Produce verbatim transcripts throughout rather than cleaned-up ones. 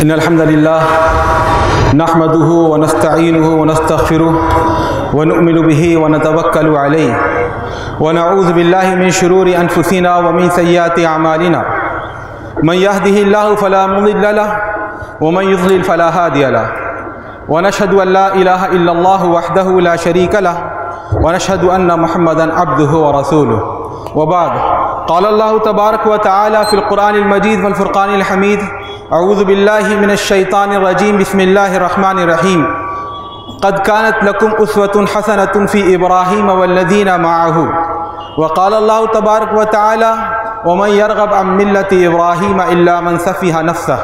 इन अल्हम्दुलिल्लाह नहमदुहु व नस्तईनुहु व नस्तगफिरुहु व नुमिनु बिही व नतवक्कलु अलैहि व नऊज़ु बिल्लाहि मिन शुरूरि अनफुसिना व मिन सय्यिआति अमालिना मन यहदिहिल्लाहु फला मुदिल्ल लहु व मन युद्लिल फला हादिय लहु व नशहदु अन ला इलाहा इल्लल्लाहु वहदहु ला शरीक लहु व नशहदु अन्न मुहम्मदन अब्दुहु व रसूलुहु व बाद क़ाल अल्लाहु तबारक व तआला फ़िल क़ुरआनिल मजीद वल फ़ुरक़ानिल हमीद अऊज़ु बिल्लाहि मिनश शैतानिर रजीम बिस्मिल्लाहिर रहमानिर रहीम क़द कानत लकुम उस्वतुन हसनतुन फ़ी इब्राहीम वल्लज़ीना मअहू व क़ाल अल्लाहु तबारक व तआला व मन यरग़ब अन मिल्लति इब्राहीम इल्ला मन सफ़िहा नफ़्सह।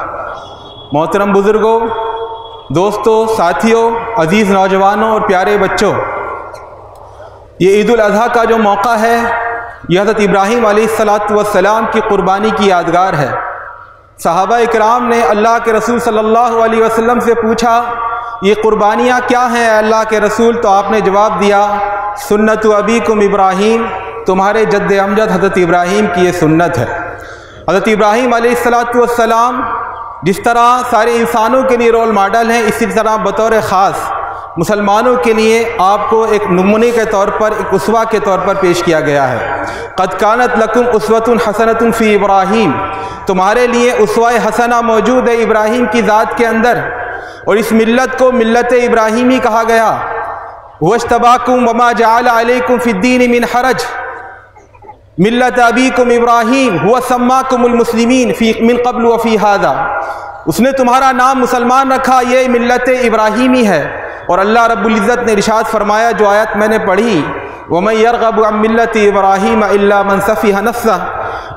मोहतरम बुज़ुर्गों, दोस्तों, साथियों, अज़ीज़ नौजवानों और प्यारे बच्चों, ये ईद उल अज़हा का जो मौका है यह हज़रत इब्राहीम अलैहिस्सलाम की क़ुरबानी की यादगार है। सहाबा इकराम ने अल्लाह के रसूल सल्लल्लाहु अलैहि वसल्लम से पूछा, ये क़ुरबानियाँ क्या हैं अल्लाह के रसूल? तो आपने जवाब दिया, सुन्नतु अबीकुम इब्राहीम, तुम्हारे जद्द अमजद हज़रत इब्राहीम की ये सुन्नत है। हज़रत इब्राहीम अलैहिस्सलाम जिस तरह सारे इंसानों के लिए रोल मॉडल हैं, इसी तरह बतौर ख़ास मुसलमानों के लिए आपको एक नमूने के तौर पर, एक उसवा के तौर पर पेश किया गया है। क़द कानत लकुम उसवतुन हसनतुन फ़ी इब्राहीम, तुम्हारे लिए उसवाए हसना मौजूद है इब्राहीम की ज़ात के अंदर। और इस मिल्लत को मिल्लत इब्राहीमी कहा गया। वज्तबाकुम वमा जअल अलैकुम फ़िद्दीन मिन हरज मिल्लत अबीकुम इब्राहीम हुवा सम्माकुमुल मुस्लिमीन फ़ी मिन क़ब्ल व फ़ी हाज़ा, उसने तुम्हारा नाम मुसलमान रखा, ये मिल्लत इब्राहीमी है। और अल्लाह रब्बुल इज़्ज़त ने इरशाद फरमाया, जो आयत मैंने पढ़ी, व मन यरग़बु अन मिल्लति इब्राहीम इल्ला मन सफ़िहा नफ़्सह,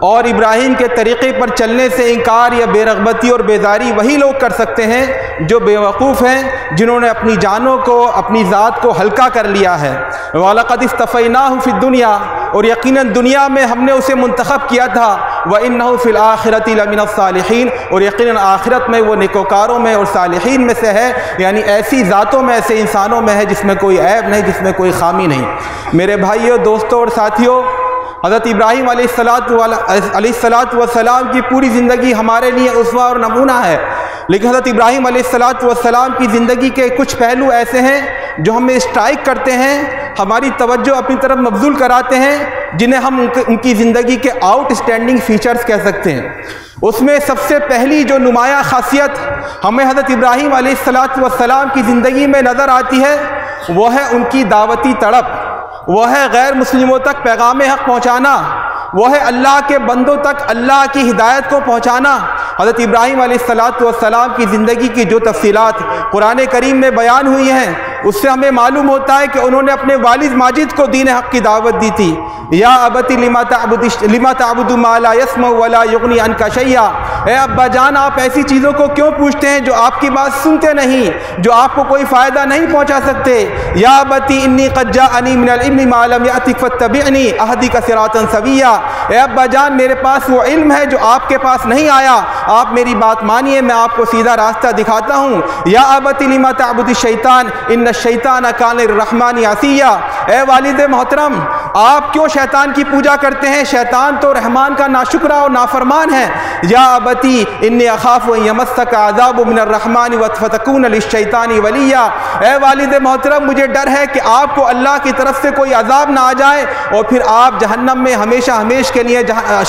और इब्राहीम के तरीक़े पर चलने से इनकार या बेरग़बती और बेज़ारी वही लोग कर सकते हैं जो बेवकूफ़ हैं, जिन्होंने अपनी जानों को, अपनी ज़ात को हल्का कर लिया है। व लक़द इस्तफ़ैनाहु फ़िद दुनिया, और यकीनन दुनिया में हमने उसे मुंतखब किया था। व इन्नहु फ़िल आखिरति लमिन सालिहीन, और यकीनन आखिरत में वो नेकोकारों में और सालिहीन में से है, यानी ऐसी ज़ातों में, ऐसे इंसानों में है जिसमें कोई ऐब नहीं, जिसमें कोई खामी नहीं। मेरे भाइयों, दोस्तों और साथियों, हज़रत इब्राहीम अलैहिस्सलाम की पूरी ज़िंदगी हमारे लिए उसवा और नमूना है। लेकिन हज़रत इब्राहीम अलैहिस्सलाम की ज़िंदगी के कुछ पहलू ऐसे हैं जो हमें स्ट्राइक करते हैं, हमारी तवज्जो अपनी तरफ मबजूल कराते हैं, जिन्हें हम उनकी ज़िंदगी के आउटस्टैंडिंग फ़ीचर्स कह सकते हैं। उसमें सबसे पहली जो नुमाया खासियत हमें हज़रत इब्राहीम अलैहिस्सलाम की ज़िंदगी में नज़र आती है, वह है उनकी दावती तड़प, वह है गैर मुस्लिमों तक पैगाम हक़ पहुँचाना, वह है अल्लाह के बंदों तक अल्लाह की हिदायत को पहुँचाना। हज़रत इब्राहीम अलैहिस्सलाम की ज़िंदगी की जो तफसीलात कुरान करीम में बयान हुई हैं, उससे हमें मालूम होता है कि उन्होंने अपने वालिद माजिद को दीन हक़ की दावत दी थी। या अबती लिमा ताबुदु लिमा ताबुदु मा ला यस्मउ व ला युग्नी अनका शैया, ए अब्बा जान, आप ऐसी चीज़ों को क्यों पूछते हैं जो आपकी बात सुनते नहीं, जो आपको कोई फ़ायदा नहीं पहुँचा सकते। या अबती इन्नी क़द जाअनी मिनल इल्मी मा लम यातिक फत्तबिअनी अहदिका सिरातन सविया, ए अब्बा जान, मेरे पास वो इल्म है जो आपके पास नहीं आया, आप मेरी बात मानिए, मैं आपको सीधा रास्ता दिखाता हूँ। या अबती लिमा ताबुदु शैतान इन्न शैतान कान रहमानी आसिया, ए वालिद मोहतरम, आप क्यों शैतान की पूजा करते हैं? शैतान तो रहमान का नाशुक्रा और नाफरमान है। या अबती इन्नी अखाफ़ु यमस्सक अज़ाबु मिनर रहमानी वतकून लिश्शैतानी वलिया, ए वालिदे मोहतरम, मुझे डर है कि आपको अल्लाह की तरफ से कोई अजाब ना आ जाए और फिर आप जहन्नम में हमेशा हमेश के लिए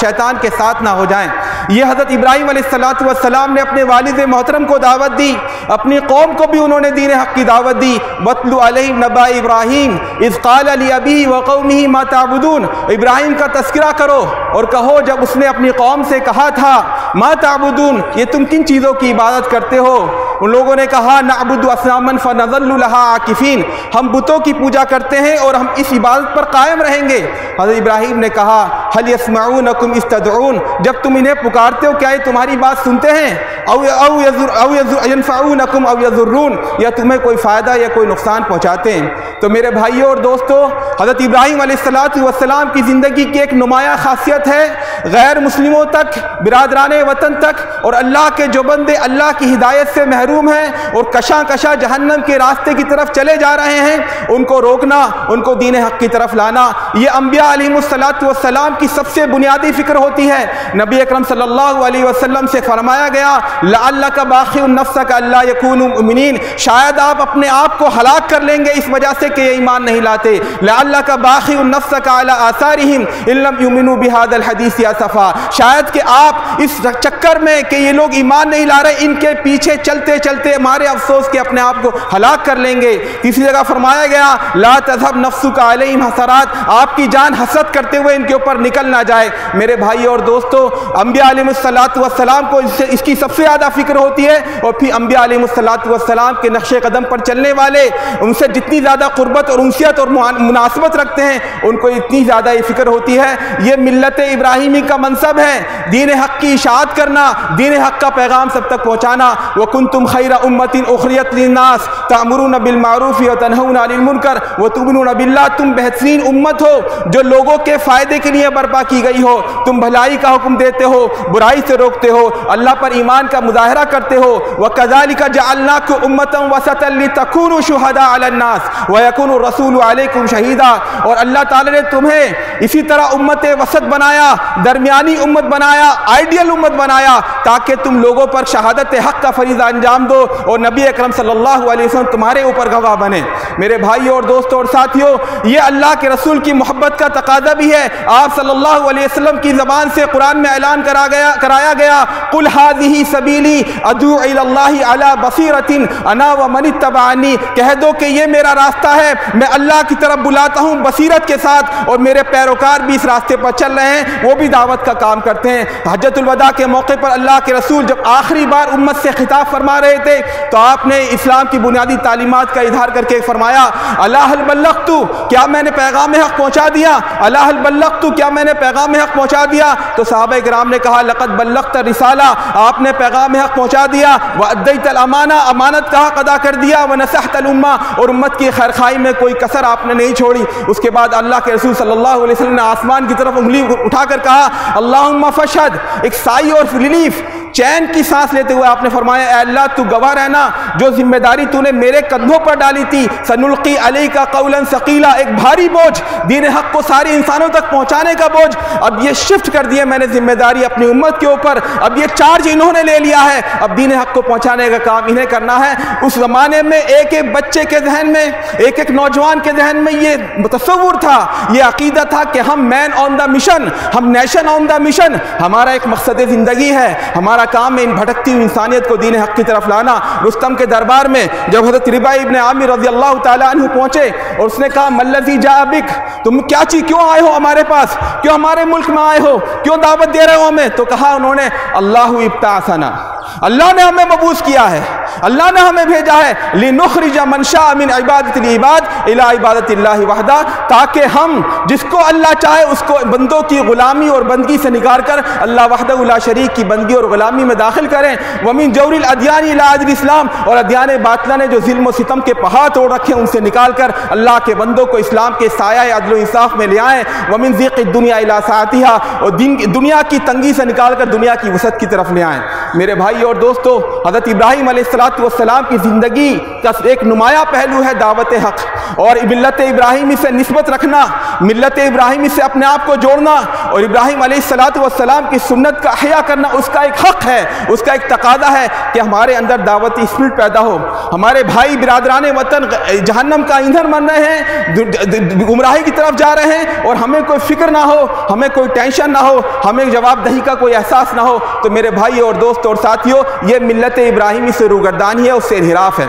शैतान के साथ ना हो जाएं। ये हज़रत इब्राहीम अलैहिस्सलाम ने अपने वालिद मोहतरम को दावत दी, अपनी कौम को भी उन्होंने दीन हक़ की दावत दी। वतलु अलैहिम नबा इब्राहीम इज़ क़ाला लि अबीही व कौमिही मा ताबुदून, इब्राहीम का तस्करा करो और कहो जब उसने अपनी कौम से कहा था, मा ताबुदून, ये तुम किन चीज़ों की इबादत करते हो? उन लोगों ने कहा, नअबुदु अस्नामन फनज़ल्लु लहा आकिफ़ीन, हम बुतों की पूजा करते हैं और हम इस इबादत पर कायम रहेंगे। हज़रत इब्राहीम ने कहा, हल यस्मऊनकुम इज़ तदऊन, जब तुम इन्हें पुकारते हो क्या ये तुम्हारी बात सुनते हैं? औ औ यज़ुर औ यनफ़ऊनकुम औ यज़ुर्रून, या तुम्हें कोई फ़ायदा या कोई नुकसान पहुँचाते हैं? तो मेरे भाइयों और दोस्तों, हज़रत इब्राहीम अलैहिस्सलाम की ज़िंदगी की एक नुमाया खासियत है गैर मुस्लिमों तक, बिरादराने वतन तक, और अल्लाह के जो बंदे अल्लाह की हिदायत से महरूम हैं और कशा कशा जहन्नम के रास्ते की तरफ चले जा रहे हैं, उनको रोकना, उनको दीन हक़ की तरफ लाना। ये अम्बिया अलैहिमुस्सलातु वस्सलाम की सबसे बुनियादी फ़िक्र होती है। नबी अकरम सल्लल्लाहु अलैहि वसल्लम से फरमाया गया, लअल्लका बाखिउन नफ्सका अल्ला यकूनू मुमिनीन, शायद आप अपने आप को हलाक कर लेंगे इस वजह से कि ये ईमान नहीं लाते। लअल्लका बाखिउन नफ्सका अला आसारिहिम इन लम युमिनू बिहादल हदीस असफ़ा, शायद कि आप इस चक्कर में कि ये लोग ईमान नहीं ला रहे, इनके पीछे चलते चलते मारे अफसोस के अपने आप को हलाक कर लेंगे। तीसरी जगह फरमाया गया, ला तज़हब नफ्सुका अलैहिम हसरात, आपकी जान हसद करते हुए इनके ऊपर निकल ना जाए। मेरे भाई और दोस्तों, अंबिया अलैहिमुस्सलातु वस्सलाम को इससे इसकी सबसे ज़्यादा फ़िक्र होती है, और फिर अंबिया अलैहिमुस्सलातु वस्सलाम के नक्शे कदम पर चलने वाले, उनसे जितनी ज़्यादा क़ुर्बत और उनसियत और मुनासबत रखते हैं, उनको इतनी ज़्यादा ये फ़िक्र होती है। ये मिल्लत इब्राहिमी का मनसब है, दीन हक़ की इशाअत करना, दीन हक़ का पैगाम सब तक पहुँचाना। वकुंतुम खैरा उम्मतिन उखरियत लिन्नास तामुरून बिलमारूफ़ व तनहौना अनिल मुनकर व तुमिनूना बिल्लाह, तुम बेहतरीन उम्मत हो जो लोगों के फ़ायदे के लिए बर्पा की गई हो। तुम भलाई का हुक्म देते हो, बुराई से रोकते हो, अल्लाह पर ईमान का मुजाहरा करते हो। वकज़ालिका जअलनाकुम उम्मतन वसतन लितकूनू शुहदा अलन्नास वयकूनु रसूलु अलैकुम शहीदा, और अल्लाह ताला ने तुम्हें इसी तरह उम्मत वसत बनाया, दरमियानी उम्मत बनाया, आइडियल उम्मत बनाया, ताकि तुम लोगों पर शहादत हक़ का फरीज़ा अंजाम दो और नबी अकरम सल्लल्लाहु अलैहि वसल्लम तुम्हारे ऊपर गवाह बने। मेरे भाई और दोस्तों और साथियों, ये अल्लाह के रसूल की मोहब्बत का तकाज़ा भी है। आप सल्लल्लाहु अलैहि वसल्लम की ज़बान से कुरान में ऐलान करा गया कराया गया, कुल हाज़िही सबीली अदू इलल्लाहि अला बसीरतिन अना व मन इत्तबानी, कह दो कि ये मेरा रास्ता है, मैं अल्लाह की तरफ बुलाता हूँ बसीरत के साथ, और मेरे पैरोकार भी इस रास्ते पर चल रहे हैं, वो भी दावत का काम करते हैं। हज्जतुल वदा के मौके पर अल्लाह के रसूल जब आखिरी बार उम्मत से खिताब फरमा रहे थे, तो आपने इस्लाम की बुनियादी तालीमात का इजहार करके फरमाया, अला हल बल्लगतु, क्या मैंने पैगाम हक़ पहुँचा दिया, अला हल बल्लगतु, क्या मैंने पैगाम हक़ पहुँचा दिया। तो सहाबाए किराम ने कहा, लक़द बल्लगत रिसाला, आपने पैगाम हक़ पहुँचा दिया, व अद्दैतल अमाना, अमानत का हक़ अदा कर दिया, व नसहतल उम्मा, और उम्मत की खैरखाई में कोई कसर आपने नहीं छोड़ी। उसके बाद अल्लाह के रसूल सल्लल्लाहु अलैहि वसल्लम ने आसमान की तरफ उंगली उठाकर कहा, अल्लाहुम्मा फशहद, एक साई और रिलीफ, चैन की सांस लेते हुए आपने फरमाया, ऐ अल्लाह तू गवाह रहना, जो जिम्मेदारी तूने मेरे कंधों पर डाली थी, सनुल्की अलैका कौलन सकीला, एक भारी बोझ, दीन हक़ को सारे इंसानों तक पहुँचाने का बोझ, अब ये शिफ्ट कर दिया मैंने जिम्मेदारी अपनी उम्मत के ऊपर, अब ये चार्ज इन्होंने ले लिया है, अब दीन हक़ को पहुँचाने का काम इन्हें करना है। उस ज़माने में एक एक बच्चे के जहन में, एक एक नौजवान के जहन में ये तसव्वुर था, ये अक़ीदा था कि हम मैन ऑन द मिशन, हम नेशन ऑन द मिशन, हमारा एक मकसद ज़िंदगी है, हमारा काम में इन भटकती हुई इंसानियत को दीन हक़ की तरफ लाना। रुस्तम के दरबार में जब हज़रत रिबाई इब्न आमिर रज़ियल्लाहु तआला अन्हु पहुँचे और उसने कहा, मल्लज़ी जाअ बिक, तुम क्या चीज़ क्यों आए हो हमारे पास, क्यों हमारे मुल्क में आए हो, क्यों दावत दे रहे हो हमें। तो कहा उन्होंने, अल्लाहु इब्तासना, अल्लाह ने हमें मबूस किया है, अल्लाह ने हमें भेजा है, लिनुखरिजा मन शाअ मिन इबादतिल इबाद इला इबादतिल्लाहि वहदा, ताकि हम जिसको अल्लाह चाहे उसको बंदों की ग़ुलामी और बंदगी से निकाल कर अल्लाह वहदहु ला शरीक की बंदगी और ग़ुलामी में दाखिल करें। व मिन जौरिल अदयान इला अदल इस्लाम, और अदयान बातिला ने जो ज़ुल्म व सितम के पहाड़ तोड़ रखे उनसे निकाल कर अल्लाह के बंदों को इस्लाम के साया अदल व इंसाफ में ले आएँ। व मिन ज़ीक़ि दुनिया इला साअतिहा, और दुनिया की तंगी से निकाल कर दुनिया की वसअत की तरफ ले आएँ। मेरे भाई और दोस्तों, हज़रत इब्राहीम अलैहिस्सलाम की ज़िंदगी का एक नुमाया पहलू है दावत हक़, और मिल्लत इब्राहिमी से निस्बत रखना, मिल्लत इब्राहिमी से अपने आप को जोड़ना, और इब्राहीम अलैहिस्सलाम की सुन्नत का अहया करना, उसका एक हक़ है, उसका एक तकादा है कि हमारे अंदर दावती स्पिरिट पैदा हो। हमारे भाई बिरादरान वतन जहन्नम का ईंधन बन रहे हैं, गुमराही की तरफ जा रहे हैं, और हमें कोई फ़िक्र ना हो, हमें कोई टेंशन ना हो, हमें जवाबदही का कोई एहसास ना हो। तो मेरे भाई और दोस्त और साथियों, ये मिल्लत इब्राहिमी से रूगर्दानी है, उससे इनहिराफ है।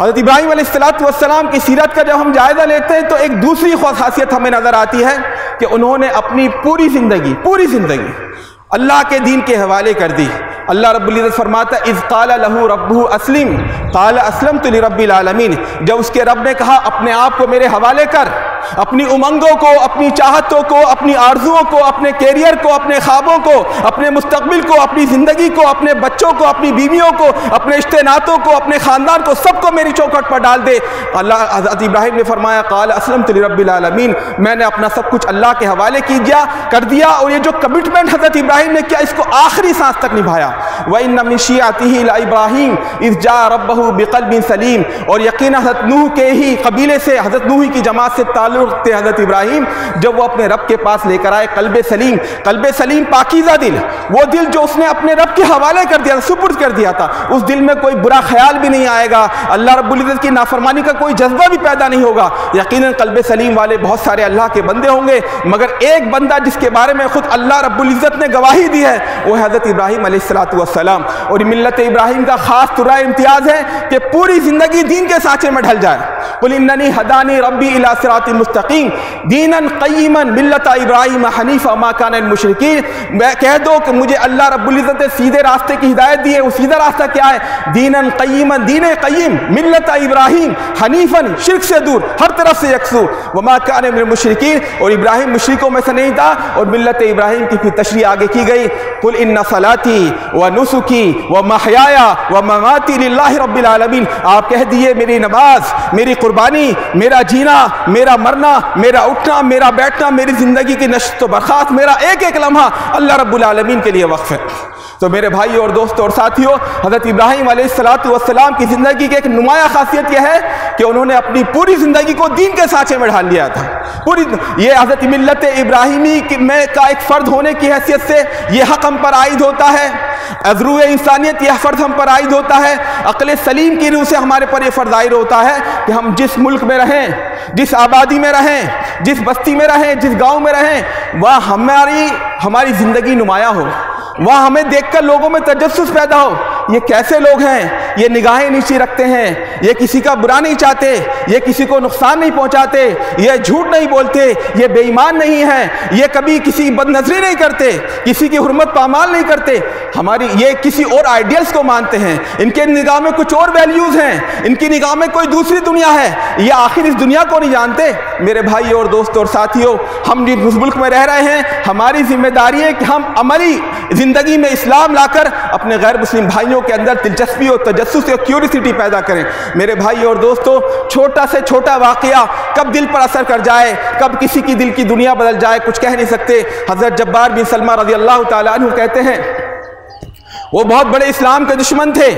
हज़रत इब्राहीम अलैहिस्सलाम की सीरत का जब हम जायज़ा लेते हैं, तो एक दूसरी खासियत हमें नज़र आती है कि उन्होंने अपनी पूरी ज़िंदगी पूरी ज़िंदगी अल्लाह के दीन के हवाले कर दी। अल्लाह रब्बुल इज़्ज़त फरमाता, इज़ क़ाला लहू रब्बुहू अस्लिम क़ाला अस्लमतु लिरब्बिल आलमीन, जब उसके रब ने कहा अपने आप को मेरे हवाले कर, अपनी उमंगों को, अपनी चाहतों को, अपनी आरजुओं को, अपने कैरियर को, अपने ख्वाबों को, अपने मुस्तकबिल को, अपनी ज़िंदगी को, अपने बच्चों को, अपनी बीवियों को, अपने रिश्ते नातों को, अपने ख़ानदान को, सबको मेरी चौखट पर डाल दे। अल्लाह हज़रत इब्राहीम ने फरमाया, क़ाला अस्लमतु लिरब्बिल आलमीन, मैंने अपना सब कुछ अल्लाह के हवाले किया कर दिया। और ये जो कमिटमेंट हज़रत इब्राहीम ने किया, इसको आखिरी सांस तक निभाया। व इन्न मिन शियअतिही लइब्राहीम इज़ जाअ रब्बहू बिक़ल्बिन सलीम, और यकीनन हज़रत नूह के ही कबीले से, हज़रत नूह की जमात से ताल्लुक़ ताल्लुक़ थे हज़रत इब्राहीम, जब वो अपने रब के पास लेकर आए कल्बे सलीम, कल्बे सलीम पाकीज़ा दिल, वो दिल जो उसने अपने रब के हवाले कर दिया, सुपुर्द कर दिया था, उस दिल में कोई बुरा ख्याल भी नहीं आएगा, अल्लाह रब्बुल इज़्ज़त की नाफरमानी का कोई जज्बा भी पैदा नहीं होगा। यकीनन कल्बे सलीम वाले बहुत सारे अल्लाह के बंदे होंगे, मगर एक बंदा जिसके बारे में ख़ुद अल्लाह रब्बुल इज़्ज़त ने गवाही दी है वो हज़रत इब्राहीम अलैहिस्सलातु वस्सलाम। और मिल्लत इब्राहीम का ख़ास तुरा इम्तियाज़ है कि पूरी ज़िंदगी दीन के साँचे में ढल जाए। कुल इन्ननी हदानी रब्बी इला सिरातिल मुस्तकीम दीनन क़य्यिमन मिल्लत इब्राहीम हनीफा मा काना मिनल मुशरिकीन। मैं कह दो कि मुझे अल्लाह रब्बुल इज़्ज़त ने सीधे रास्ते की हिदायत दी है, वो सीधा रास्ता क्या है? दीनन क़य्यिमन, दीन क़य्यिम, मिल्लत इब्राहीम हनीफन शिर्क से दूर, हर तरफ से यकसू, व मा काना मिनल मुशरिकीन, और इब्राहीम मुशरिकों में से नहीं था। और मिल्लत इब्राहीम की फिर तशरीह आगे की गई, कुल इन्ना सलाती व नुसुकी व महयाया व ममाती लिल्लाहि रब्बिल आलमीन। आप कह दिए मेरी नमाज, मेरी कुर्बानी, मेरा जीना, मेरा मरना, मेरा उठना, मेरा बैठना, मेरी ज़िंदगी की नश्त व बरक़ात, मेरा एक एक लम्हा अल्लाह रब्बुल आलमीन के लिए वक्फ़ है। तो मेरे भाई और दोस्तों और साथियों, हज़रत इब्राहीम अलैहिस्सलातु वस्सलाम की ज़िंदगी की एक नुमाया खासियत यह है कि उन्होंने अपनी पूरी ज़िंदगी को दीन के साँचे में ढाल लिया था। पूरी ये हज़रत मिल्लत इब्राहिमी में का एक फ़र्द होने की हैसियत से यह हक़ हम पर आयद होता है, अज़रूए इंसानियत यह फ़र्ज़ हम पर आयद होता है, अक़ल सलीम की रूह से हमारे पर यह फ़र्ज़ आयद होता है कि हम जिस मुल्क में रहें, जिस आबादी में रहें, जिस बस्ती में रहें, जिस गांव में रहें, वह हमारी हमारी ज़िंदगी नुमाया हो, वह हमें देखकर लोगों में तजस्सुस पैदा हो। ये कैसे लोग हैं, ये निगाहें नीचे रखते हैं, ये किसी का बुरा नहीं चाहते, ये किसी को नुकसान नहीं पहुंचाते, ये झूठ नहीं बोलते, ये बेईमान नहीं हैं, ये कभी किसी बदनजरी नहीं करते, किसी की हुर्मत पामाल नहीं करते, हमारी ये किसी और आइडियल्स को मानते हैं, इनके निगाह में कुछ और वैल्यूज़ हैं, इनकी निगाह में कोई दूसरी दुनिया है, ये आखिर इस दुनिया को नहीं जानते। मेरे भाई और दोस्तों और साथियों, हम जिस मुल्क में रह रहे हैं हमारी जिम्मेदारी है कि हम अमली ज़िंदगी में इस्लाम लाकर अपने गैर मुस्लिम भाइयों के अंदर दिलचस्पी और तजस्सुस और क्यूरियोसिटी पैदा करें। मेरे भाई और दोस्तों, छोटा से छोटा वाक़या कब दिल पर असर कर जाए, कब किसी की दिल की दुनिया बदल जाए, कुछ कह नहीं सकते। हज़रत जब्बार बिन सलमा रज़ी अल्लाह तआला अन्हु कहते हैं, वो बहुत बड़े इस्लाम के दुश्मन थे,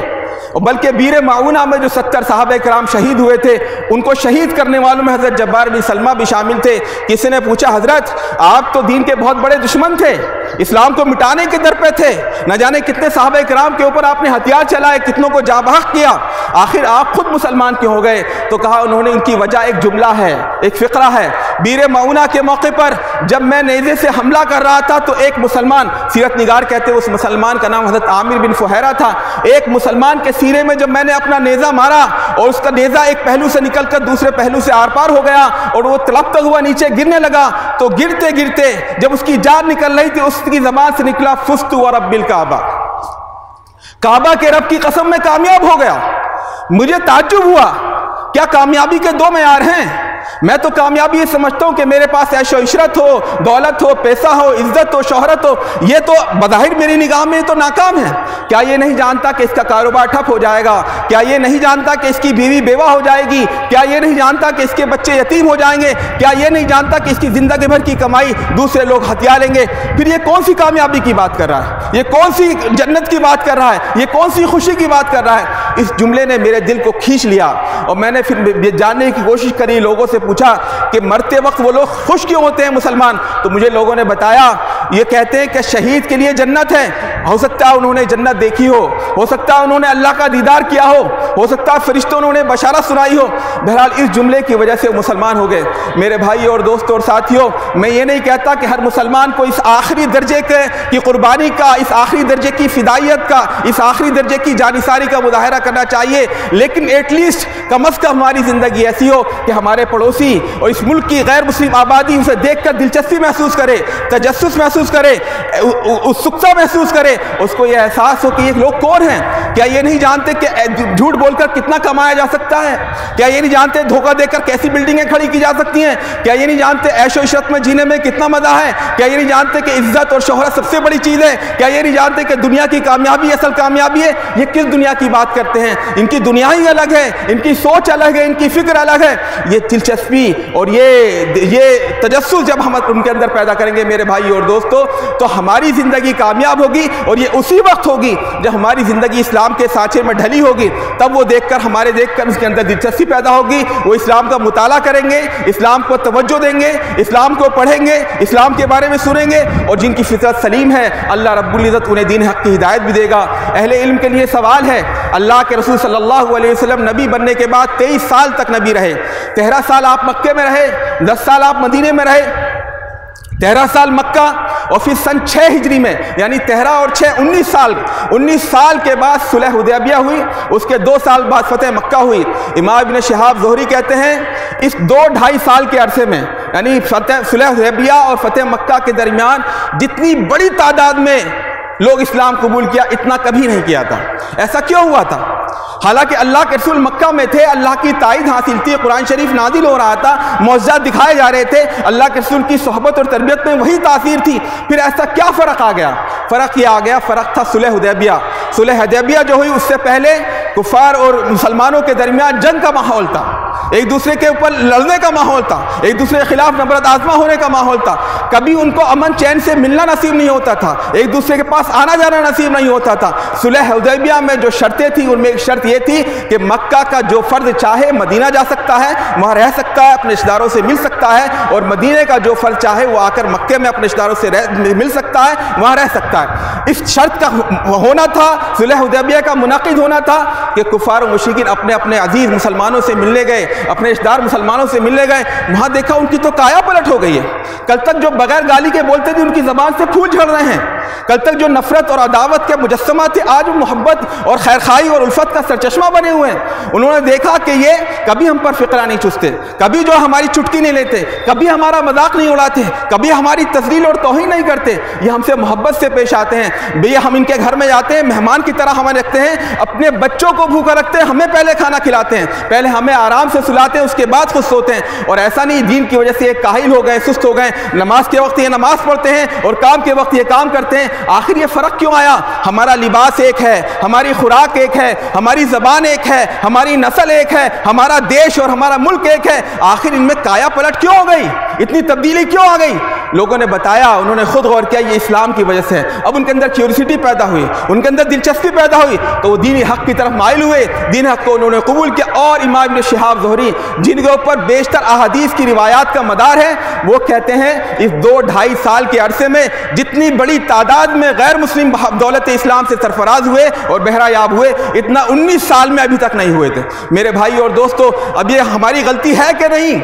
बल्कि बीर माउना में जो सत्तर साहबे कराम शहीद हुए थे उनको शहीद करने वालों में हज़रत जब्बार बिन सलमा भी शामिल थे। किसी ने पूछा, हज़रत आप तो दीन के बहुत बड़े दुश्मन थे, इस्लाम को मिटाने के दर पे थे, न जाने कितने साहबे कराम के ऊपर आपने हथियार चलाए, कितनों को जाबाहक किया, आखिर आप खुद मुसलमान क्यों हो गए? तो कहा उन्होंने, इनकी वजह एक जुमला है, एक फ़िक्रा है। बीर माउना के मौके पर जब मैं नेज़े से हमला कर रहा था तो एक मुसलमान, सीरत निगार कहते हैं उस मुसलमान का नाम हज़रत आमिर बिन फुहैरा था, एक मुसलमान के सीने में जब मैंने अपना नेज़ा मारा और उसका नेज़ा एक पहलू से निकलकर दूसरे पहलू से आर पार हो गया और वो तड़पता हुआ नीचे गिरने लगा, तो गिरते गिरते जब उसकी जान निकल रही थी उसकी ज़बान से निकला फुस्तु व रब्बिल काबा, काबा के रब की कसम में कामयाब हो गया। मुझे ताज्जुब हुआ, क्या कामयाबी के दो मयार हैं? मैं तो कामयाबी ये समझता हूँ कि मेरे पास ऐशो इशरत हो, दौलत हो, पैसा हो, इज्जत हो, शोहरत हो, ये तो बज़ाहिर मेरी निगाह में तो नाकाम है। क्या ये नहीं जानता कि इसका कारोबार ठप हो जाएगा? क्या ये नहीं जानता कि इसकी बीवी बेवा हो जाएगी? क्या ये नहीं जानता कि इसके बच्चे यतीम हो जाएंगे? क्या ये नहीं जानता कि इसकी ज़िंदगी भर की कमाई दूसरे लोग हथिया लेंगे? फिर ये कौन सी कामयाबी की बात कर रहा है, ये कौन सी जन्नत की बात कर रहा है, ये कौन सी खुशी की बात कर रहा है? इस जुमले ने मेरे दिल को खींच लिया और मैंने फिर जानने की कोशिश करी, लोगों से पूछा कि मरते वक्त वो लोग खुश क्यों होते हैं मुसलमान? तो मुझे लोगों ने बताया, ये कहते हैं कि शहीद के लिए जन्नत है। हो सकता है उन्होंने जन्नत देखी हो, हो सकता है उन्होंने अल्लाह का दीदार किया हो, हो सकता है फरिश्तों ने उन्हें बशारत सुनाई हो। बहरहाल इस जुमले की वजह से मुसलमान हो गए। मेरे भाई और दोस्तों और साथियों, मैं ये नहीं कहता कि हर मुसलमान को इस आखिरी दर्जे के की कुर्बानी का, इस आखिरी दर्जे की फ़िदायत का, इस आखिरी दर्जे की जानिसारी का मुजाहरा करना चाहिए, लेकिन एटलीस्ट कम अज़ कम हमारी ज़िंदगी ऐसी हो कि हमारे पड़ोसी और इस मुल्क की गैर मुस्लिम आबादी उसे देख कर दिलचस्पी महसूस करे, तजस्सुस महसूस करे, उत्सुकता महसूस करे, उसको यह एहसास हो कि ये लोग कौन हैं। क्या ये नहीं जानते कि झूठ बोलकर कितना कमाया जा सकता है? क्या ये नहीं जानते धोखा देकर कैसी बिल्डिंगें खड़ी की जा सकती हैं? क्या ये नहीं जानते ऐशो इशरत में जीने में कितना मज़ा है? क्या ये नहीं जानते कि इज्जत और शोहरत सबसे बड़ी चीज़ है? क्या ये नहीं जानते कि दुनिया की कामयाबी असल कामयाबी है? ये किस दुनिया की बात करते हैं? इनकी दुनिया ही अलग है, इनकी सोच अलग है, इनकी फ़िक्र अलग है। ये दिलचस्पी और ये ये तजस्सुस जब हम उनके अंदर पैदा करेंगे मेरे भाई और दोस्तों, तो हमारी ज़िंदगी कामयाब होगी और ये उसी वक्त होगी जब हमारी ज़िंदगी इस्लाम के सांचे में ढली होगी। तब वो देखकर हमारे देखकर उसके अंदर दिलचस्पी पैदा होगी, वो इस्लाम का मुताला करेंगे, इस्लाम को तवज्जो देंगे, इस्लाम को पढ़ेंगे, इस्लाम के बारे में सुनेंगे। और जिनकी फितरत सलीम है अल्लाह रब्बुल इज़्ज़त उन्हें दीन हक़ की हिदायत भी देगा। अहले इल्म के लिए सवाल है, अल्लाह के रसूल सल्लल्लाहु अलैहि वसल्लम नबी बनने के बाद तेईस साल तक नबी रहे। तेरह साल आप मक्के में रहे, दस साल आप मदीने में रहे, तेरह साल मक्का, और फिर सन छः हिजरी में यानी तेरह और छः उन्नीस साल उन्नीस साल के बाद सुलह हुदैबिया हुई, उसके दो साल बाद फतेह मक्का हुई। इमाम इब्न शिहाब ज़ोहरी कहते हैं इस दो ढाई साल के अरसे में यानी फतेह सुलह हुदैबिया और फतेह मक्का के दरमियान जितनी बड़ी तादाद में लोग इस्लाम कबूल किया इतना कभी नहीं किया था। ऐसा क्यों हुआ था? हालांकि अल्लाह के रसूल मक्का में थे, अल्लाह की तायद हासिल थी, कुरान शरीफ नाजिल हो रहा था, मौजज़ात दिखाए जा रहे थे, अल्लाह के रसूल की सोहबत और तरबियत में वही तासीर थी। फिर ऐसा क्या फ़र्क आ गया? फ़र्क यह आ गया, फ़र्क था सुलह हुदैबिया। सुलह हुदैबिया जो हुई उससे पहले कुफार और मुसलमानों के दरमियान जंग का माहौल था, एक दूसरे के ऊपर लड़ने का माहौल था, एक दूसरे के खिलाफ नफरत आज़मा होने का माहौल था। कभी उनको अमन चैन से मिलना नसीब नहीं होता था, एक दूसरे के पास आना जाना नसीब नहीं होता था। सुलह हुदैबिया में जो शर्तें थी उनमें एक शर्त ये थी कि मक्का का जो फ़र्द चाहे मदीना जा सकता है, वहाँ रह सकता है, अपने रिश्तेदारों से मिल सकता है, और मदीने का जो फ़र्द चाहे वो आकर मक्के में अपने रिश्तेदारों से रह मिल सकता है, वहाँ रह सकता है। इस शर्त का होना था, सुलह हुदैबिया का मुनाकिद होना था कि कुफार और मुशरिकीन अपने अपने अजीज़ मुसलमानों से मिलने गए, अपने रिश्तेदार मुसलमानों से मिलने गए, वहाँ देखा उनकी तो काया पलट हो गई है। कल तक जो बगैर गाली के बोलते थे उनकी ज़बान से फूल झड़ रहे हैं, कल तक जो नफरत और अदावत के मुजस्समा थे आज मोहब्बत और खैरखाई और उल्फत का सरचश्मा बने हुए हैं। उन्होंने देखा कि ये कभी हम पर फिक्रा नहीं चुसते, कभी जो हमारी चुटकी नहीं लेते, कभी हमारा मजाक नहीं उड़ाते, कभी हमारी तस्लील और तौहीन नहीं करते, ये हमसे मोहब्बत से पेश आते हैं। भैया हम इनके घर में जाते हैं, मेहमान की तरह हमें रखते हैं, अपने बच्चों को भूखा रखते हैं, हमें पहले खाना खिलाते हैं, पहले हमें आराम से सुलाते हैं, उसके बाद खुद सोते हैं। और ऐसा नहीं दीन की वजह से ये काहिल हो गए, सुस्त हो गए, नमाज के वक्त ये नमाज पढ़ते हैं और काम के वक्त ये काम करते हैं। आखिर ये फर्क क्यों आया? हमारा लिबास एक है, हमारी खुराक एक है, हमारी जबान एक है, हमारी नस्ल एक है, हमारा देश और हमारा मुल्क एक है, आखिर इनमें काया पलट क्यों हो गई, इतनी तब्दीली क्यों आ गई? लोगों ने बताया, उन्होंने खुद गौर किया ये इस्लाम की वजह से। अब उनके अंदर क्यूरियोसिटी पैदा हुई, उनके अंदर दिलचस्पी पैदा हुई, तो वो दीन हक़ की तरफ माइल हुए, दीन हक़ को उन्होंने कबूल किया। और इमाम इब्न शिहाब ज़ोहरी जिनके ऊपर बेशतर अहादीस की रिवायात का मदार है, वो कहते हैं इस दो ढाई साल के अरसे में जितनी बड़ी तादाद में गैर मुस्लिम दौलत इस्लाम से सरफराज हुए और बहरायाब हुए, इतना उन्नीस साल में अभी तक नहीं हुए थे। मेरे भाई और दोस्तों, अब ये हमारी गलती है कि नहीं?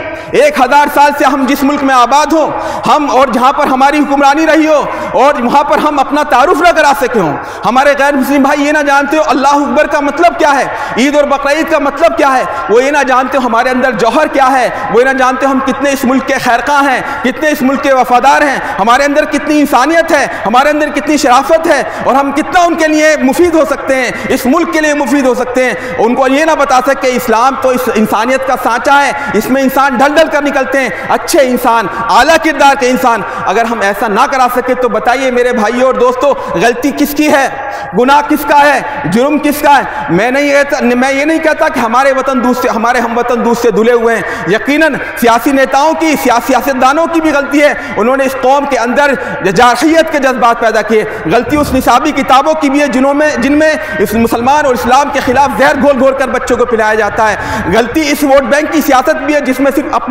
एक हज़ार साल से हम जिस मुल्क में आबाद हो, हम और जहाँ पर हमारी हुक्मरानी रही हो और वहाँ पर हम अपना तारुफ न करा सके हों, हमारे गैर मुस्लिम भाई ये ना जानते हो अल्लाह अकबर का मतलब क्या है, ईद और बकरीद का मतलब क्या है, वो ये ना जानते हो हमारे अंदर जौहर क्या है, वो ये ना जानते हो हम कितने इस मुल्क के खैरखा हैं, कितने इस मुल्क के वफादार हैं, हमारे अंदर कितनी इंसानियत है, हमारे अंदर कितनी शराफत है, और हम कितना उनके लिए मुफीद हो सकते हैं, इस मुल्क के लिए मुफीद हो सकते हैं। उनको ये ना बता सके इस्लाम तो इस इंसानियत का सांचा है, इसमें इंसान ढल ढल कर निकलते हैं, अच्छे इंसान, आला किरदार के इंसान। अगर हम ऐसा ना करा सके तो बताइए मेरे भाइयों और दोस्तों, गलती किसकी है, गुनाह किसका है, जुर्म किसका है? मैं नहीं कहता मैं ये नहीं कहता कि हमारे वतन दूध से हमारे हम वतन दूध से धुले हुए हैं, यकीनन सियासी नेताओं की सियासतदानों की भी गलती है, उन्होंने इस कौम के अंदर जारहियत के जज्बात पैदा किए। गलती उस निसाबी किताबों की भी है जिन्होंने जिनमें इस मुसलमान और इस्लाम के खिलाफ जहर घोल घोल कर बच्चों को पिलाया जाता है। गलती इस वोट बैंक की सियासत भी है जिसमें सिर्फ अपनी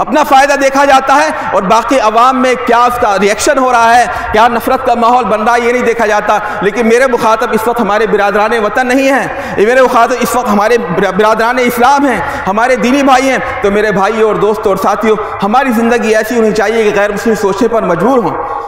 अपना फ़ायदा देखा जाता है और बाकी आवाम में क्या उसका रिएक्शन हो रहा है, क्या नफरत का माहौल बन रहा है, ये नहीं देखा जाता। लेकिन मेरे मुखातब इस वक्त हमारे बिरादरान वतन नहीं हैं, मेरे मुखातब इस वक्त हमारे बिरादरान इस्लाम हैं, हमारे दीनी भाई हैं। तो मेरे भाई और दोस्तों और साथियों, हमारी ज़िंदगी ऐसी होनी चाहिए कि गैर मुस्लिम सोचने पर मजबूर हों।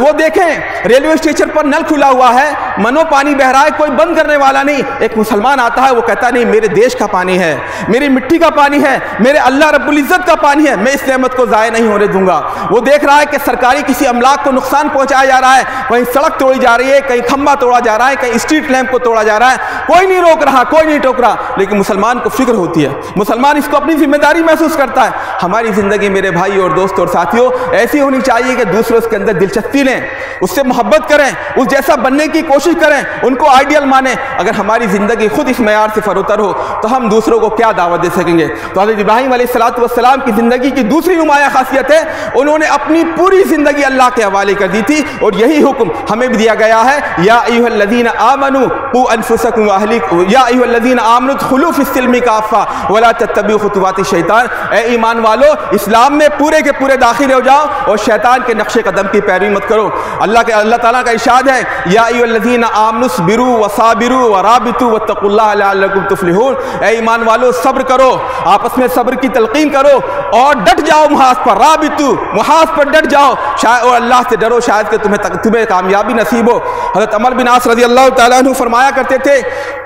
वो देखें रेलवे स्टेशन पर नल खुला हुआ है, मनो पानी बह रहा है, कोई बंद करने वाला नहीं, एक मुसलमान आता है वो कहता नहीं मेरे देश का पानी है, मेरी मिट्टी का पानी है, मेरे अल्लाह रब्बुल इज़्ज़त का पानी है, मैं इस नेमत को ज़ाया नहीं होने दूंगा। वो देख रहा है कि सरकारी किसी अमलाक को नुकसान पहुँचाया जा रहा है, कहीं सड़क तोड़ी जा रही है, कहीं खंबा तोड़ा जा रहा है, कहीं स्ट्रीट लैम्प को तोड़ा जा रहा है, कोई नहीं रोक रहा, कोई नहीं टोक रहा। लेकिन मुसलमान को फिक्र होती है, मुसलमान इसको अपनी जिम्मेदारी महसूस करता है। हमारी ज़िंदगी मेरे भाई और दोस्तों और साथियों ऐसी होनी चाहिए कि दूसरों के अंदर दिलचस्पी लें, उससे मोहब्बत करें, उस जैसा बनने की कोशिश अच्छी करें, उनको आइडियल माने। अगर हमारी ज़िंदगी खुद इस मयार से फरोतर हो तो हम दूसरों को क्या दावत दे सकेंगे। तो हज़रत इब्राहीम अलैहिस्सलाम की ज़िंदगी की दूसरी नुमाया खासियत है, उन्होंने अपनी पूरी ज़िंदगी अल्लाह के हवाले कर दी थी और यही हुक्म हमें भी दिया गया है, या अय्युहल्लज़ीना आमनू क़ू अनफ़ुसकुम व अहलीकुम या अय्युहल्लज़ीना आमनू उदख़ुलू फ़िस्सिल्मि काफ़्फ़ा वला तत्तबिऊ ख़ुतुवाति शैतान। ए ईमान वालो, इस्लाम में पूरे के पूरे दाखिल हो जाओ और शैतान के नक्शे कदम की पैरवी मत करो। अल्लाह के अल्लाह ताला का इरशाद है, या अय्युहल्लज़ीना आमनू सबिरू वसाबिरू वराबितू वत्तक़ुल्लाह लअल्लकुम तुफ़्लिहून। ए ईमान वालो, सब्र करो, आपस में सब्र की तलक़ीन करो और डट जाओ महाज पर, राबितू महाज पर डट जाओ शायद, और अल्लाह से डरो शायद कि तुम्हें तुम्हें कामयाबी नसीब हो। हज़रत अमर बिन आस रज़ी अल्लाह तआला अन्हु फरमाया करते थे,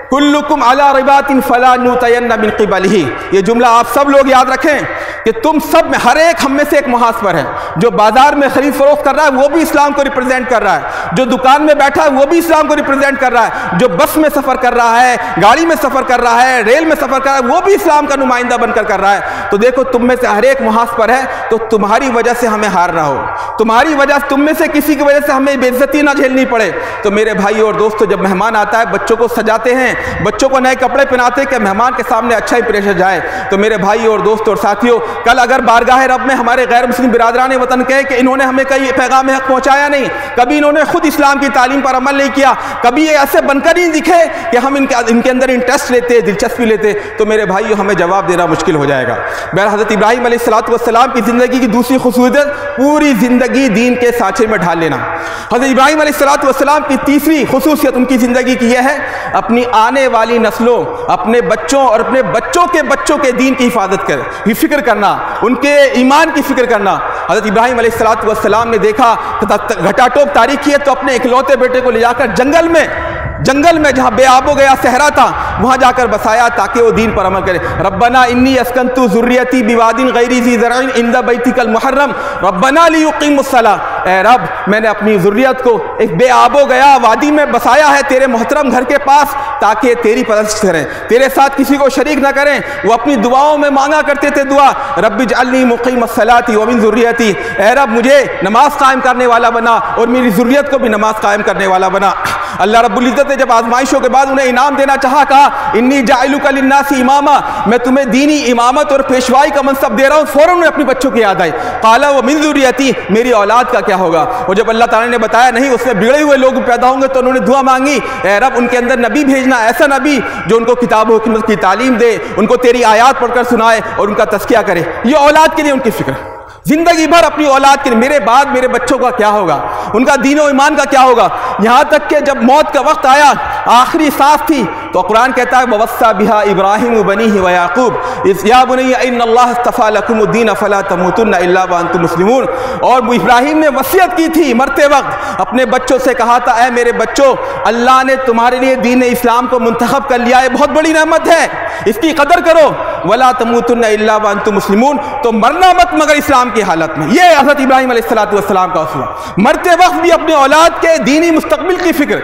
कुल्लुकुम अला रिबातिन फला नुतयन्ना मिन क़िबलिही। ये जुमला आप सब लोग याद रखें कि तुम सब में हर एक हम में से एक महाज पर है। जो बाज़ार में ख़रीद फरोख्त कर रहा है वो भी इस्लाम को रिप्रेजेंट कर रहा है, जो दुकान में बैठा है वो भी इस्लाम को रिप्रेजेंट कर रहा है, जो बस में सफ़र कर रहा है, गाड़ी में सफ़र कर रहा है, रेल में सफ़र कर रहा है, वो भी इस्लाम का नुमाइंदा बनकर कर रहा है। तो देखो, तुम में से हर एक महाज पर है, तो तुम्हारी वजह से हमें हार ना हो, तुम्हारी वजह से, तुम में से किसी की वजह से हमें बेइज्जती ना झेलनी पड़े। तो मेरे भाई और दोस्तों, जब मेहमान आता है बच्चों को सजाते हैं, बच्चों को नए कपड़े पहनाते हैं कि मेहमान के सामने अच्छा इंप्रेशन जाए। तो मेरे भाई और दोस्त और साथियों, कल अगर बारगाह रब में हमारे गैर मुस्लिम बिरादरान वतन कहे कि इन्होंने हमें कई पैगाम हक पहुँचाया नहीं, कभी इन्होंने खुद इस्लाम की तालीम पर अमल नहीं किया, कभी ये ऐसे बनकर नहीं दिखे कि हम इनके इनके अंदर इंटरेस्ट लेते, दिलचस्पी लेते, तो मेरे भाइयों हमें जवाब देना मुश्किल हो जाएगा। बहर हज़रत इब्राहीम अलैहिस्सलाम की ज़िंदगी की दूसरी खसूसियत, पूरी ज़िंदगी दीन के साँचे में ढाल लेना। हज़रत इब्राहीम अलैहिस्सलाम की तीसरी खसूसियत उनकी ज़िंदगी की यह है, अपनी आने वाली नस्लों, अपने बच्चों और अपने बच्चों के बच्चों के दीन की हिफाजत कर फ़िक्र करना, उनके ईमान की फ़िक्र करना। हज़रत इब्राहीम अलैहिस्सलाम ने देखा घटाटोप तारीख़ है, तो अपने इकलौते बेटे को ले जाकर जंगल में जंगल में जहाँ बेआबो गया सहरा था वहाँ जाकर बसाया, ताकि वो दीन पर अमल करे। रब्बना इन्नी अस्कंतु ज़ुर्रियती बिवादिन गैरी ज़ी ज़रइन इंदा बैतिकल मुहर्रम रब्बना लियुक़ीमुस्सलाह। ए रब, मैंने अपनी ज़ुर्रियत को एक बेआबो गया वादी में बसाया है तेरे मोहतरम घर के पास, ताकि तेरी परस्त करें, तेरे साथ किसी को शरीक ना करें। वो अपनी दुआओं में मांगा करते थे दुआ, रब्बि जअल्नी मुक़ीमस्सलाती व मिन ज़ुर्रियती। ए रब, मुझे नमाज़ कायम करने वाला बना और मेरी ज़ुर्रियत को भी नमाज़ कायम करने वाला बना। अल्लाह रब्बुल इज़्ज़त ने जब आजमाइशों के बाद उन्हें इनाम देना चाहा, कहा इन्नी जाइलुका लिन्नासी इमामा, मैं तुम्हें दीनी इमामत और पेशवाई का मनसब दे रहा हूँ। फ़ौरन उन्हें अपने बच्चों की याद आई, काला व मिन ज़ुर्रियती, मेरी औलाद का क्या होगा। और जब अल्लाह ताला ने बताया नहीं उसमें बिगड़े हुए लोग पैदा होंगे, तो उन्होंने दुआ मांगी, ए रब, उनके अंदर नबी भेजना, ऐसा नबी जो उनको किताब व हिकमत की तालीम दे, उनको तेरी आयात पढ़कर सुनाए और उनका तज़किया करे। ये औलाद के लिए उनकी फ़िक्र, ज़िंदगी भर अपनी औलाद के, मेरे बाद मेरे बच्चों का क्या होगा, उनका दीन और ईमान का क्या होगा। यहाँ तक कि जब मौत का वक्त आया, आखिरी सांस थी, तो कुरान कहता है, ववस्सा बिहा इब्राहिम बनीहि व याक़ूब इस या बुनय्या इन्नल्लाह इस्तफ़ा लकुमुद्दीन फ़ला तमूतुन्ना इल्ला व अंतुम मुस्लिमून। और इब्राहिम ने वसीयत की थी, मरते वक्त अपने बच्चों से कहा था, ऐ मेरे बच्चों, अल्लाह ने तुम्हारे लिए दीन इस्लाम को मुंतखब कर लिया है, बहुत बड़ी नेमत है, इसकी कदर करो, वला तमूतुन्ना इल्ला व अंतुम मुस्लिमून, तो मरना मत मगर इस्लाम की हालत में। ये हज़रत इब्राहीम अलैहिस्सलातु वस्सलाम का उसूल, मरते वक्त भी अपने औलाद के दीनी मुस्तकबिल की फ़िक्र।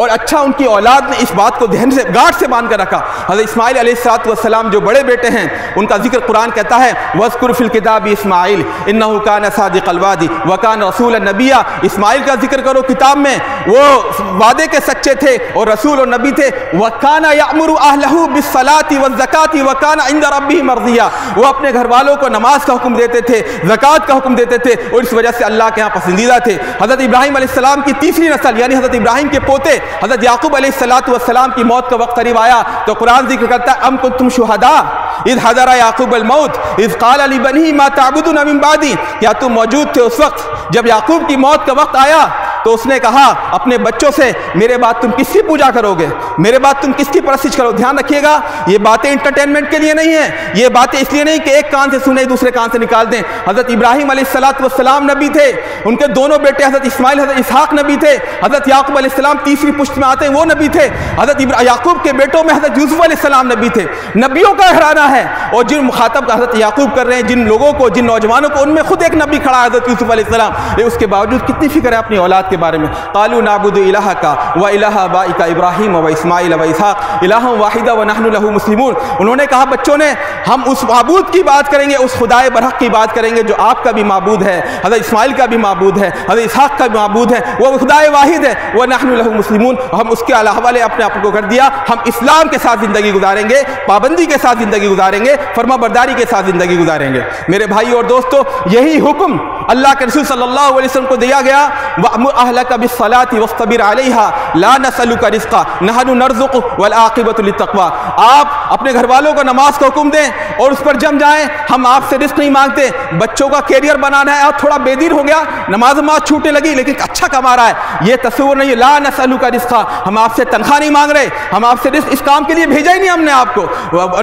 और अच्छा, उनकी औलाद ने इस बात को ध्यान से गांठ से बांध कर रखा। हज़रत इस्माईल अलैहिस्सलातु वस्सलाम जो बड़े बेटे हैं, उनका जिक्र कुरान कहता है, वज़्कुर फ़िल किताब इस्माईल इन्नहु कान सादिक़ल वादी व कान रसूलन नबिय्या। इस्माईल का जिक्र करो किताब में, वो वादे के सच्चे थे और रसूल और नबी थे। व कान यअमुरु अहलहु बिस्सलाति वज़काति व कान इंद रब्बिही मर्दिया। वो अपने घर वालों को नमाज का हुक्म देते थे, ज़कात का हुक्म देते थे और इस वजह से अल्लाह के यहाँ पसंदीदा थे। हज़रत इब्राहीम अलैहिस्सलाम की तीसरी नस्ल यानी हज़रत इब्राहीम के पोते हज़रत याक़ूब अलैहिस्सलातु वस्सलाम की मौत का वक्त करीब आया, तो कुरान जिक्र करता है, अम कुंतुम शुहदा इज़ हज़रा याक़ूब अल-मौत इज़ क़ाला लिबनीही मा तअबुदून मिन बादी। क्या तुम मौजूद थे उस वक्त जब याक़ूब की मौत का वक्त आया, तो उसने कहा अपने बच्चों से, मेरे बाद तुम किसकी पूजा करोगे, मेरे बाद तुम किसकी परस्तिश करोगे। ध्यान रखिएगा, ये बातें इंटरटेनमेंट के लिए नहीं है, ये बातें इसलिए नहीं कि एक कान से सुने दूसरे कान से निकाल दें। हज़रत इब्राहीम अलैहिस्सलाम नबी थे, उनके दोनों बेटे हज़रत इस्माईल हज़रत इसहाक़ नबी थे। हज़रत याक़ूब अलैहिस्सलाम तीसरी पुश्त में आते हैं, वो नबी थे। हज़रत याक़ूब के बेटों में हज़रत यूसुफ़ अलैहिस्सलाम नबी थे। नबियों का घराना है, और जिन मुखातब का हज़रत याक़ूब कर रहे हैं, जिन लोगों को, जिन नौजवानों को, उनमें खुद एक नबी खड़ा है हज़रत यूसुफ़ अलैहिस्सलाम। उसके बावजूद कितनी फ़िक्र है अपनी औलाद के बारे में, कालू नाबुद इलाहा का व इलाहा बाई का इब्राहिम व इस्माइल व इसहाक़ इलाहा वाहिदा व नहनु लहू मुस्लिमून। उन्होंने कहा बच्चों ने, हम उस माबूद की बात करेंगे, उस खुदाए बरहक़ की बात करेंगे जो आपका भी माबूद है, हज़रत इस्माइल का भी माबूद है, हज़रत इसहाक़ का भी माबूद है, वह खुदाए वाहिद है, वह नहनु लहू मुस्लिमून। हम उसके अलावा वाले अपने आप को कर दिया, हम इस्लाम के साथ ज़िंदगी गुजारेंगे, पाबंदी के साथ ज़िंदगी गुजारेंगे, फर्मा बरदारी के साथ ज़िंदगी गुजारेंगे। मेरे भाई और दोस्तों, यही हुक्म अल्लाह के रसूल सल्लल्लाहु अलैहि वसल्लम को दिया गया, वअमुर अहलक बिस्सलाति वस्तबिर अलैहा ला नसअलुका रिज़्क़ा नहनु नरज़ुक़ुक वल आक़िबतु लित्तक़वा। आप अपने घर वालों को नमाज का हुक्म दें और उस पर जम जाएं, हम आपसे रिस्क नहीं मांगते। बच्चों का कैरियर बनाना है, आप थोड़ा बेदीर हो गया, नमाज नमाज छूटने लगी, लेकिन अच्छा कमा रहा है, ये तस्वुर नहीं। ला नसअलुका रिज़्क़ा, हम आपसे तनख्वाह नहीं मांग रहे, हम आपसे रिस्क इस काम के लिए भेजा ही नहीं हमने आपको।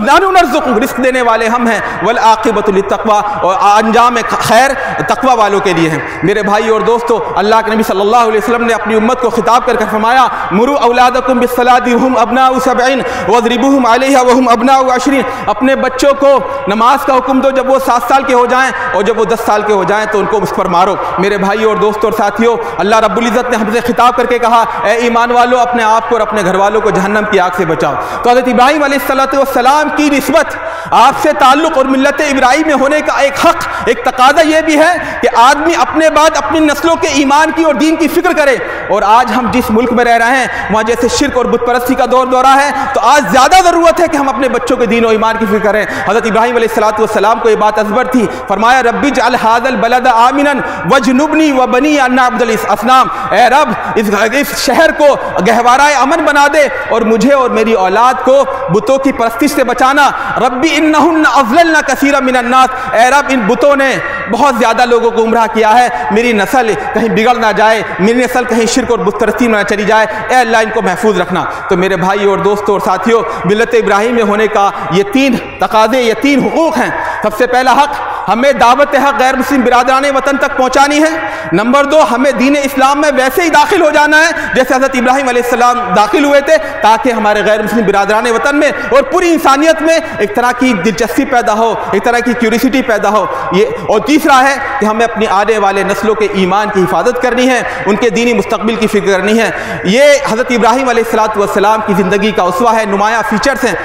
नहनु नरज़ुक़ुक, रिस्क देने वाले हम हैं, वल आक़िबतु लित्तक़वा, और अंजाम खैर तकवा वालों के लिए है। मेरे भाई और दोस्तों, अल्लाह के नबी सल्लल्लाहु अलैहि वसल्लम ने अपनी उम्मत को खिताब करके फरमाया, मुरु औलादकुम बिस्सलाति हुम अबनाउ सबईन वज़रिबुहुम अलैहा वहुम अबनाउ अशरीन। अपने बच्चों को नमाज का हुक्म दो जब वो सात साल के हो जाएं, और जब वो दस साल के हो जाएं तो उनको उस पर मारो। मेरे भाई और दोस्तों और साथियों, अल्लाह रब्बुल इज़्ज़त ने हमसे खिताब करके कहा, ए ईमान वालों, अपने आप को और अपने घर वालों को जहन्नम की आग से बचाओ। तो हज़रत इब्राहीम अलैहिस्सलातु वस्सलाम की निस्बत आपसे ताल्लुक़ और मिल्लत इब्राहीम में होने का एक हक़, एक तकाज़ा यह भी है कि आदमी अपने बाद अपनी नस्लों के ईमान की और दीन की फिक्र करे। और आज हम जिस मुल्क में रह रहे हैं, वहाँ जैसे शिरक और बुतपरस्ती का दौर दौरा है, तो आज ज़्यादा ज़रूरत है कि हम अपने बच्चों के दीन और ईमान की फिक्र करें। हज़रत इब्राहीम अलैहिस्सलाम को ये बात अजबर थी, फरमाया, रब्बी जअल हाज़ल बलद आमिनन वजनुबनी व बनी अन अअबुदल असनाम। ए रब, इस, इस शहर को गहवाराए अमन बना दे और मुझे और मेरी औलाद को बुतों की परस्तिश से बचाना। रब्बी इन्नहुन्ना अज़ललना कसीरा मिनन नास। ए रब, इन बुतों ने बहुत ज़्यादा लोगों को गुमराह किया है, मेरी नस्ल कहीं बिगड़ ना जाए, मेरी नस्ल कहीं शिरक और बुतपरस्ती में ना चली जाए, ए अल्लाह इनको महफूज रखना। तो मेरे भाई और दोस्तों और साथियों, मिल्लत इब्राहीम में होने का ये तीन तकाज़े, ये तीन हुकूक़ हैं। सबसे पहला हक़, हमें दावत हक़ गैर मुस्लिम बिरादरान वतन तक पहुँचानी है। नंबर दो, हमें दीन इस्लाम में वैसे ही दाखिल हो जाना है जैसे हज़रत इब्राहीम अलैहिस्सलाम दाखिल हुए थे, ताकि हमारे गैर मुस्लिम बिरादरान वतन में और पूरी इंसानियत में एक तरह की दिलचस्पी पैदा हो, एक तरह की क्यूरिसिटी पैदा हो। ये और तीसरा है कि हमें अपनी आने वाले नस्लों के ईमान की हिफाजत करनी है, उनके दीनी मुस्तकबिल की फिक्र करनी है। ये हज़रत इब्राहीम अलैहिस्सलाम की ज़िंदगी का उसवा है, नुमाया फ़ीचर्स हैं।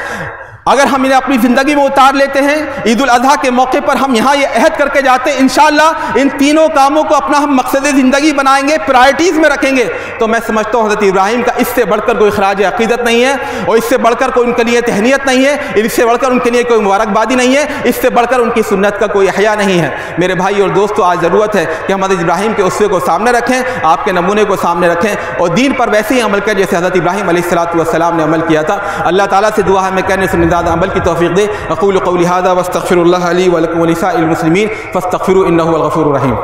अगर हम इन्हें अपनी ज़िंदगी में उतार लेते हैं, ईद उल अज़हा के मौके पर हम यहाँ ये अहद करके जाते हैं, इंशाअल्लाह इन तीनों कामों को अपना हम मकसद ज़िंदगी बनाएंगे, प्रायरिटीज़ में रखेंगे, तो मैं समझता हूँ हज़रत इब्राहीम का इससे बढ़कर कोई ख़राज अक़ीदत नहीं है, और इससे बढ़कर कोई उनके लिए तहनीत नहीं है, इससे बढ़कर उनके लिए कोई मुबारकबादी नहीं है, इससे बढ़कर उनकी सुन्नत का कोई अहया नहीं है। मेरे भाई और दोस्तों, आज ज़रूरत है कि हम हज़रत इब्राहीम के उसवे को सामने रखें, आपके नमूने को सामने रखें, और दीन पर वैसे ही अमल करें जैसे हज़रत इब्राहीम अलैहिस्सलातु वस्सलाम ने अमल किया था। अल्लाह ताला से दुआ हमें करने सुनने अमल की तौफीक दे। अक़ूलु क़ौली हाज़ा वस्तग़फ़िरुल्लाह ली व लकुम व लिसाइरिल मुस्लिमीन फ़स्तग़फ़िरूहु इन्नहु हुवल गफ़ूरुर रहीम।